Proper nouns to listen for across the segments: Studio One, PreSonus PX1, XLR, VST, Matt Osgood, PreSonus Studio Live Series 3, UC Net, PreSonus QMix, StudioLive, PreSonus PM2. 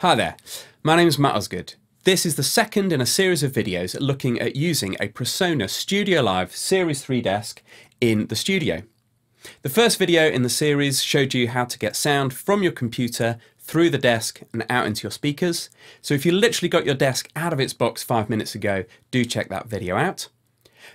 Hi there, my name is Matt Osgood. This is the second in a series of videos looking at using a PreSonus Studio Live Series 3 desk in the studio. The first video in the series showed you how to get sound from your computer through the desk and out into your speakers. So if you literally got your desk out of its box 5 minutes ago, do check that video out.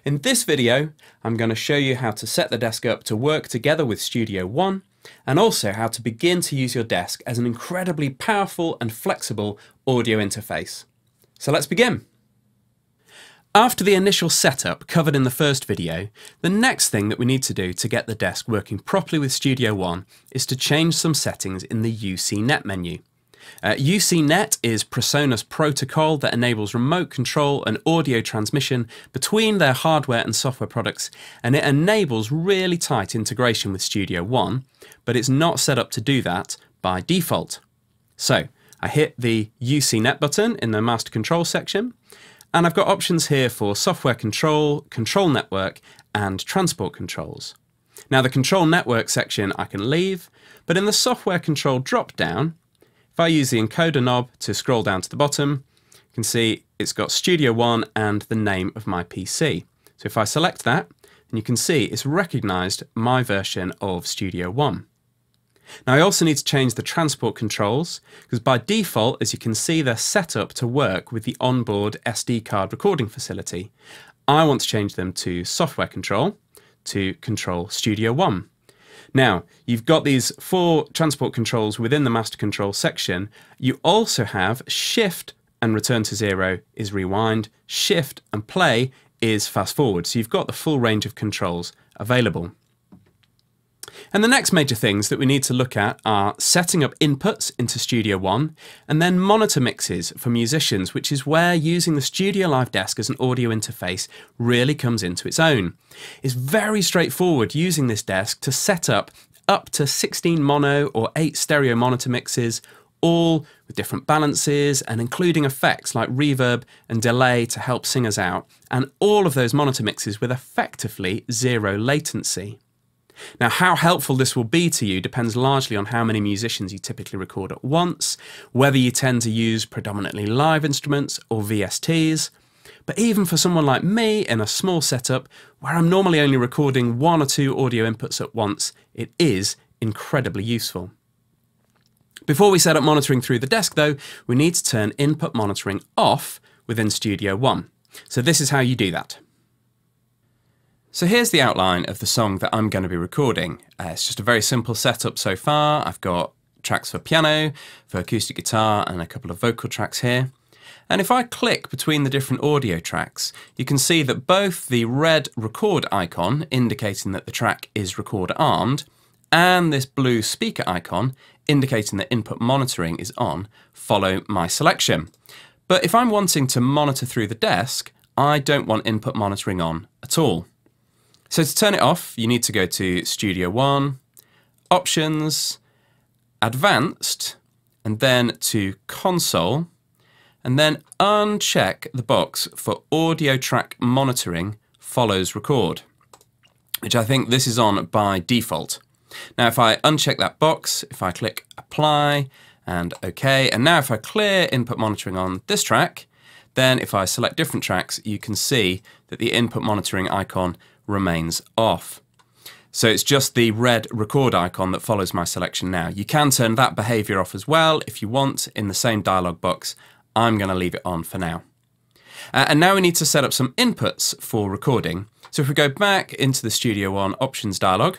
In this video, I'm going to show you how to set the desk up to work together with Studio One, and also how to begin to use your desk as an incredibly powerful and flexible audio interface. So let's begin. After the initial setup covered in the first video, the next thing that we need to do to get the desk working properly with Studio One is to change some settings in the UC Net menu. UC Net is PreSonus protocol that enables remote control and audio transmission between their hardware and software products, and it enables really tight integration with Studio One, but it's not set up to do that by default. So I hit the UC Net button in the master control section, and I've got options here for software control, control network, and transport controls. Now the control network section I can leave, but in the software control drop down, if I use the encoder knob to scroll down to the bottom, you can see it's got Studio One and the name of my PC. So if I select that, and you can see it's recognized my version of Studio One. Now I also need to change the transport controls, because by default, as you can see, they're set up to work with the onboard SD card recording facility. I want to change them to software control to control Studio One. Now, you've got these four transport controls within the master control section. You also have shift and return to zero is rewind, shift and play is fast forward. So you've got the full range of controls available. And the next major things that we need to look at are setting up inputs into Studio One and then monitor mixes for musicians, which is where using the Studio Live desk as an audio interface really comes into its own. It's very straightforward using this desk to set up to 16 mono or 8 stereo monitor mixes, all with different balances and including effects like reverb and delay to help singers out, and all of those monitor mixes with effectively zero latency. Now, how helpful this will be to you depends largely on how many musicians you typically record at once, whether you tend to use predominantly live instruments or VSTs. But even for someone like me in a small setup, where I'm normally only recording 1 or 2 audio inputs at once, it is incredibly useful. Before we set up monitoring through the desk though, we need to turn input monitoring off within Studio One. So this is how you do that. So here's the outline of the song that I'm going to be recording. It's just a very simple setup so far. I've got tracks for piano, for acoustic guitar, and a couple of vocal tracks here. And if I click between the different audio tracks, you can see that both the red record icon, indicating that the track is record armed, and this blue speaker icon, indicating that input monitoring is on, follow my selection. But if I'm wanting to monitor through the desk, I don't want input monitoring on at all. So to turn it off, you need to go to Studio One, Options, Advanced, and then to Console, and then uncheck the box for Audio Track Monitoring Follows Record, which I think this is on by default. Now if I uncheck that box, if I click Apply and OK, and now if I clear input monitoring on this track, then if I select different tracks, you can see that the input monitoring icon remains off. So it's just the red record icon that follows my selection now. You can turn that behavior off as well if you want in the same dialog box. I'm going to leave it on for now. And now we need to set up some inputs for recording. So if we go back into the Studio One Options dialog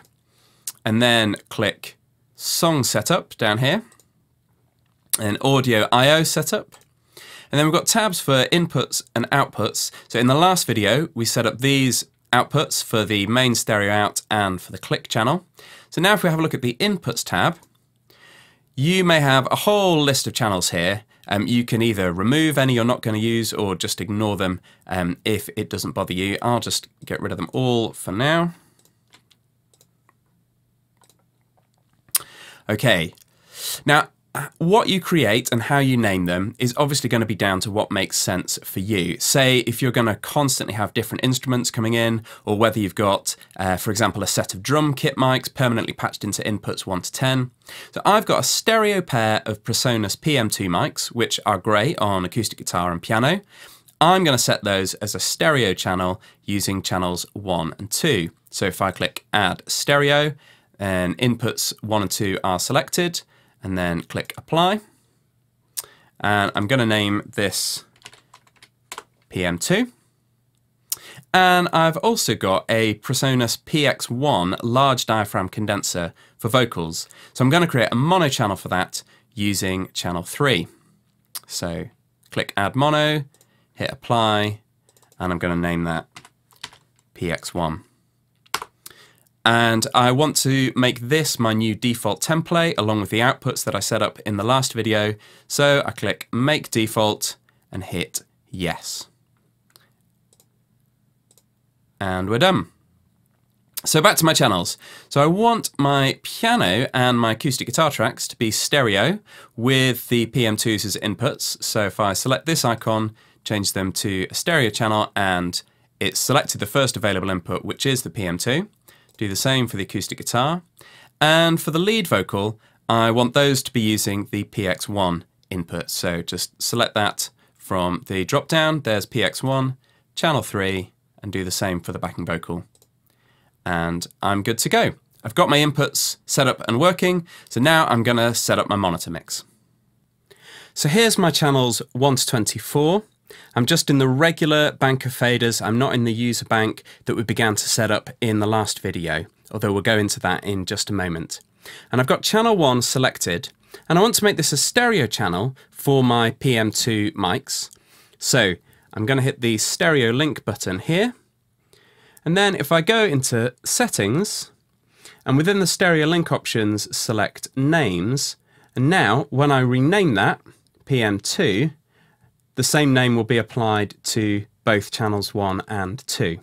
and then click Song Setup down here and Audio I/O Setup. And then we've got tabs for inputs and outputs. So in the last video, we set up these outputs for the main stereo out and for the click channel. So now if we have a look at the inputs tab, you may have a whole list of channels here. You can either remove any you're not going to use or just ignore them if it doesn't bother you. I'll just get rid of them all for now. Okay. Now, what you create and how you name them is obviously going to be down to what makes sense for you. Say if you're going to constantly have different instruments coming in, or whether you've got, for example, a set of drum kit mics permanently patched into inputs 1 to 10. So I've got a stereo pair of PreSonus PM2 mics, which are great on acoustic guitar and piano. I'm going to set those as a stereo channel using channels 1 and 2. So if I click Add Stereo, and inputs 1 and 2 are selected, and then click Apply. And I'm going to name this PM2. And I've also got a PreSonus PX1 large diaphragm condenser for vocals. So I'm going to create a mono channel for that using channel 3. So click Add Mono, hit Apply, and I'm going to name that PX1. And I want to make this my new default template along with the outputs that I set up in the last video. So I click Make Default and hit Yes. And we're done. So back to my channels. So I want my piano and my acoustic guitar tracks to be stereo with the PM2s as inputs. So if I select this icon, change them to a stereo channel, and it's selected the first available input, which is the PM2. Do the same for the acoustic guitar. And for the lead vocal, I want those to be using the PX1 input. So just select that from the drop down. There's PX1, channel 3, and do the same for the backing vocal. And I'm good to go. I've got my inputs set up and working. So now I'm going to set up my monitor mix. So here's my channels 1 to 24. I'm just in the regular bank of faders. I'm not in the user bank that we began to set up in the last video, although we'll go into that in just a moment. And I've got channel 1 selected, and I want to make this a stereo channel for my PM2 mics. So I'm going to hit the stereo link button here. And then if I go into settings, and within the stereo link options, select names. And now when I rename that PM2, the same name will be applied to both channels 1 and 2.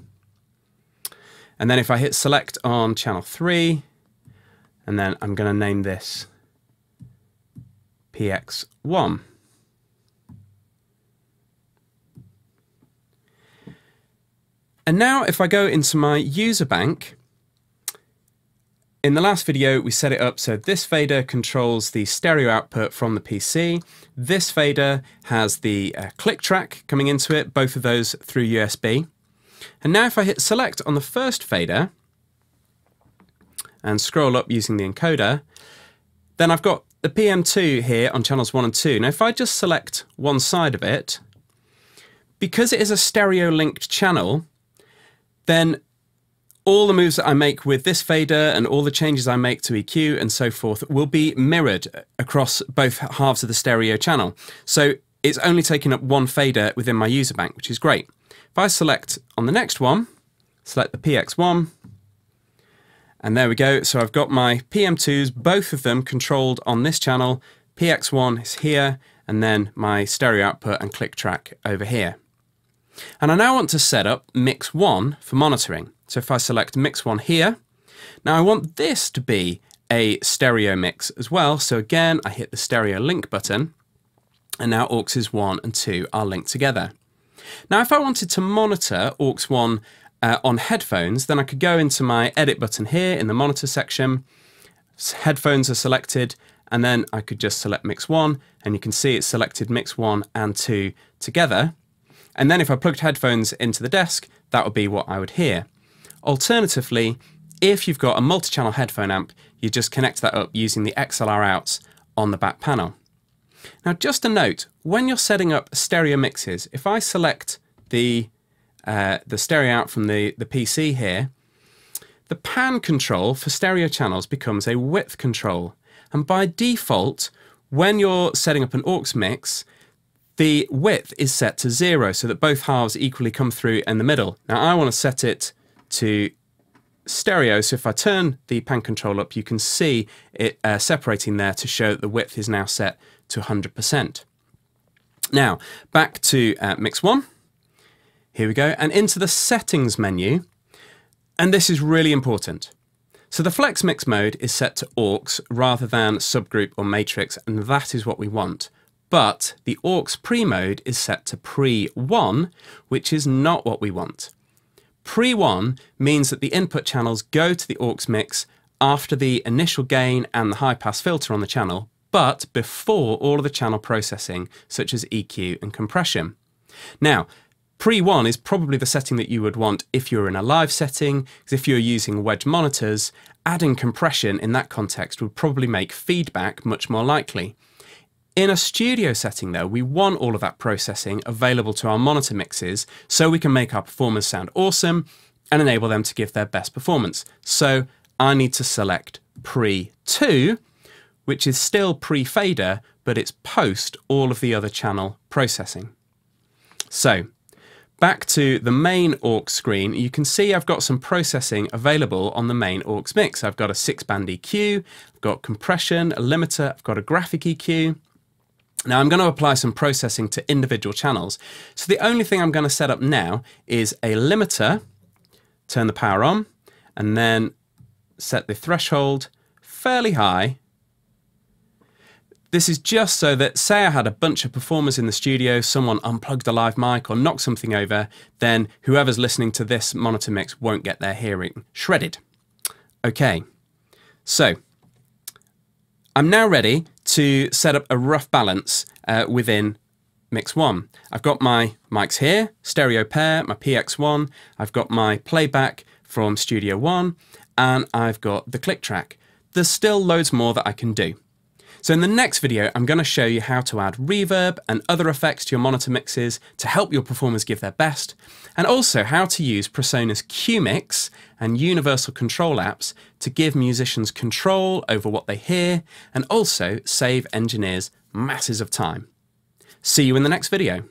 And then if I hit select on channel 3, and then I'm going to name this PX1. And now if I go into my user bank, in the last video we set it up so this fader controls the stereo output from the PC. This fader has the click track coming into it, both of those through USB. And now if I hit select on the first fader and scroll up using the encoder, then I've got the PM2 here on channels 1 and 2. Now if I just select one side of it, because it is a stereo linked channel, then all the moves that I make with this fader and all the changes I make to EQ and so forth will be mirrored across both halves of the stereo channel. So it's only taking up one fader within my user bank, which is great. If I select on the next one, select the PX1, and there we go. So I've got my PM2s, both of them controlled on this channel. PX1 is here, and then my stereo output and click track over here. And I now want to set up Mix 1 for monitoring. So if I select Mix 1 here, now I want this to be a stereo mix as well. So again, I hit the stereo link button, and now AUXes 1 and 2 are linked together. Now if I wanted to monitor AUX 1 on headphones, then I could go into my edit button here in the monitor section. Headphones are selected, and then I could just select Mix 1, and you can see it's selected Mix 1 and 2 together. And then if I plugged headphones into the desk, that would be what I would hear. Alternatively, if you've got a multi-channel headphone amp, you just connect that up using the XLR outs on the back panel. Now just a note, when you're setting up stereo mixes, if I select the stereo out from the PC here, the pan control for stereo channels becomes a width control. And by default, when you're setting up an aux mix, the width is set to 0 so that both halves equally come through in the middle. Now I want to set it to stereo, so if I turn the pan control up, you can see it separating there to show that the width is now set to 100%. Now back to Mix 1, here we go, and into the settings menu, and this is really important. So the flex mix mode is set to aux rather than subgroup or matrix, and that is what we want. But the aux pre mode is set to pre1, which is not what we want. Pre1 means that the input channels go to the aux mix after the initial gain and the high pass filter on the channel, but before all of the channel processing, such as EQ and compression. Now, pre1 is probably the setting that you would want if you're in a live setting, because if you're using wedge monitors, adding compression in that context would probably make feedback much more likely. In a studio setting though, we want all of that processing available to our monitor mixes so we can make our performers sound awesome and enable them to give their best performance. So I need to select pre2, which is still pre-fader, but it's post all of the other channel processing. So back to the main aux screen, you can see I've got some processing available on the main aux mix. I've got a 6-band EQ, I've got compression, a limiter, I've got a graphic EQ. Now I'm going to apply some processing to individual channels. So the only thing I'm going to set up now is a limiter, turn the power on, and then set the threshold fairly high. This is just so that, say I had a bunch of performers in the studio, someone unplugged a live mic or knocked something over, then whoever's listening to this monitor mix won't get their hearing shredded. Okay, so I'm now ready to set up a rough balance within Mix 1. I've got my mics here, stereo pair, my PX1, I've got my playback from Studio One, and I've got the click track. There's still loads more that I can do. So in the next video, I'm going to show you how to add reverb and other effects to your monitor mixes to help your performers give their best, and also how to use PreSonus QMix and universal control apps to give musicians control over what they hear and also save engineers masses of time. See you in the next video.